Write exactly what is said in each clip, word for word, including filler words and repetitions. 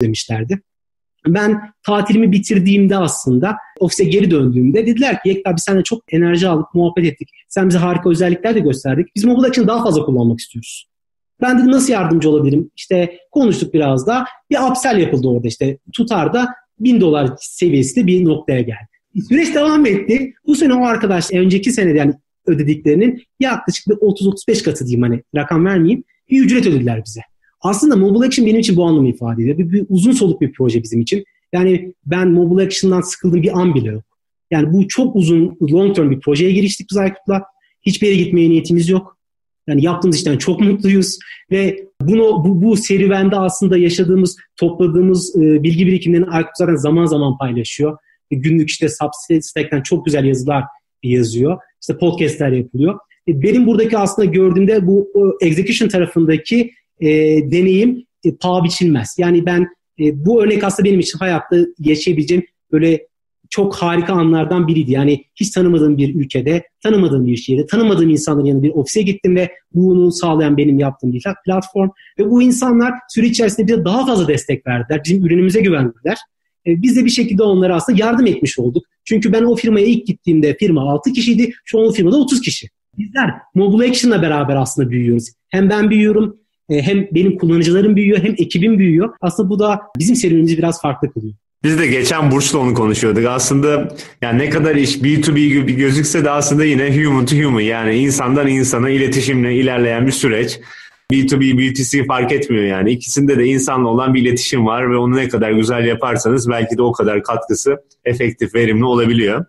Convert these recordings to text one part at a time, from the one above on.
demişlerdi. Ben tatilimi bitirdiğimde aslında ofise geri döndüğümde dediler ki Yekta, biz seninle çok enerji aldık, muhabbet ettik. Sen bize harika özellikler de gösterdik. Biz Mobile Action'ı daha fazla kullanmak istiyoruz. Ben dedim nasıl yardımcı olabilirim? İşte konuştuk biraz da. Bir upsell yapıldı orada işte. Tutar da bin dolar seviyesinde bir noktaya geldi. Süreç devam etti. Bu sene o arkadaş önceki senede yani ödediklerinin yaklaşık bir otuz otuz beş katı diyeyim, hani rakam vermeyeyim. Bir ücret ödediler bize. Aslında Mobile Action benim için bu anlamı ifade ediyor. Bir, bir uzun soluk bir proje bizim için. Yani ben Mobile Action'dan sıkıldığım bir an bile yok. Yani bu çok uzun, long term bir projeye giriştik biz Aykut'la. Hiçbir yere gitmeye niyetimiz yok. Yani yaptığımız işten çok mutluyuz. Ve bunu bu, bu serüvende aslında yaşadığımız, topladığımız e, bilgi birikimlerini Aykut zaten zaman zaman paylaşıyor. E, günlük işte Substack'ten çok güzel yazılar yazıyor. İşte podcastler yapılıyor. E, benim buradaki aslında gördüğümde bu execution tarafındaki E, deneyim e, paha biçilmez. Yani ben e, bu örnek aslında benim için hayatta yaşayabileceğim böyle çok harika anlardan biriydi. Yani hiç tanımadığım bir ülkede, tanımadığım bir şehirde, tanımadığım insanların yanına bir ofise gittim ve bunu sağlayan benim yaptığım bir platform. Ve bu insanlar süreç içerisinde bize daha fazla destek verdiler. Bizim ürünümüze güvendiler. E, biz de bir şekilde onlara aslında yardım etmiş olduk. Çünkü ben o firmaya ilk gittiğimde firma altı kişiydi. Şu an o firmada otuz kişi. Bizler Mobile Action'la beraber aslında büyüyoruz. Hem ben büyüyorum, hem benim kullanıcılarım büyüyor, hem ekibim büyüyor. Aslında bu da bizim serüvenimizi biraz farklı kılıyor. Biz de geçen Burç'la onu konuşuyorduk. Aslında yani ne kadar iş B iki B gibi gözükse de aslında yine human to human, yani insandan insana iletişimle ilerleyen bir süreç. B iki B, B iki C fark etmiyor yani. İkisinde de insanla olan bir iletişim var ve onu ne kadar güzel yaparsanız belki de o kadar katkısı efektif, verimli olabiliyor.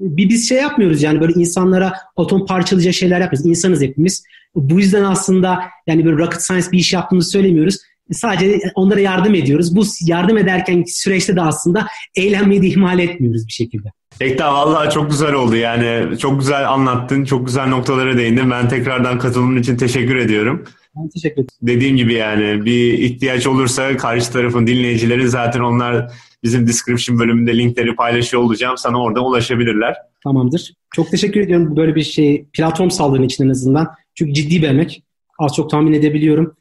Biz şey yapmıyoruz yani böyle insanlara atom parçalayacak şeyler yapmıyoruz. İnsanız hepimiz. Bu yüzden aslında yani böyle rocket science bir iş yaptığımızı söylemiyoruz. Sadece onlara yardım ediyoruz. Bu yardım ederken süreçte de aslında eğlenmeyi de ihmal etmiyoruz bir şekilde. Yekta, vallahi çok güzel oldu yani. Çok güzel anlattın. Çok güzel noktalara değindin. Ben tekrardan katılımın için teşekkür ediyorum. Ben teşekkür ederim. Dediğim gibi yani bir ihtiyaç olursa karşı tarafın dinleyicileri zaten onlar bizim description bölümünde linkleri paylaşıyor olacağım. Sana oradan ulaşabilirler. Tamamdır. Çok teşekkür ediyorum böyle bir şey platform saldırının için en azından. Çünkü ciddi bir emek. Az çok tahmin edebiliyorum.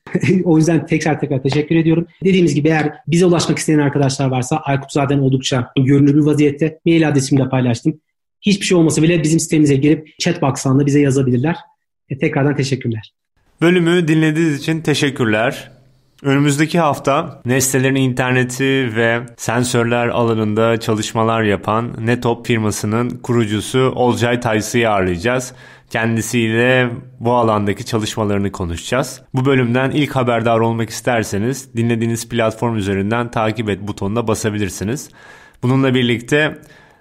O yüzden tekrar tekrar teşekkür ediyorum. Dediğimiz gibi eğer bize ulaşmak isteyen arkadaşlar varsa Aykut zaten oldukça görünür bir vaziyette. Mail adresimle paylaştım. Hiçbir şey olmasa bile bizim sitemize girip chat box'tan da bize yazabilirler. E, tekrardan teşekkürler. Bölümü dinlediğiniz için teşekkürler. Önümüzdeki hafta nesnelerin interneti ve sensörler alanında çalışmalar yapan Netop firmasının kurucusu Olcay Taysu'yu ağırlayacağız. Kendisiyle bu alandaki çalışmalarını konuşacağız. Bu bölümden ilk haberdar olmak isterseniz dinlediğiniz platform üzerinden takip et butonuna basabilirsiniz. Bununla birlikte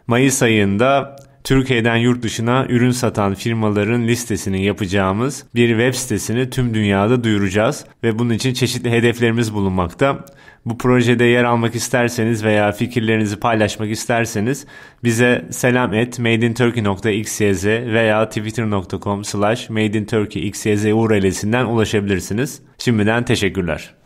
Mayıs ayında Türkiye'den yurt dışına ürün satan firmaların listesini yapacağımız bir web sitesini tüm dünyada duyuracağız ve bunun için çeşitli hedeflerimiz bulunmakta. Bu projede yer almak isterseniz veya fikirlerinizi paylaşmak isterseniz bize selam at madeinturkey nokta xyz veya twitter nokta com slash madeinturkey nokta xyz U R L'sinden ulaşabilirsiniz. Şimdiden teşekkürler.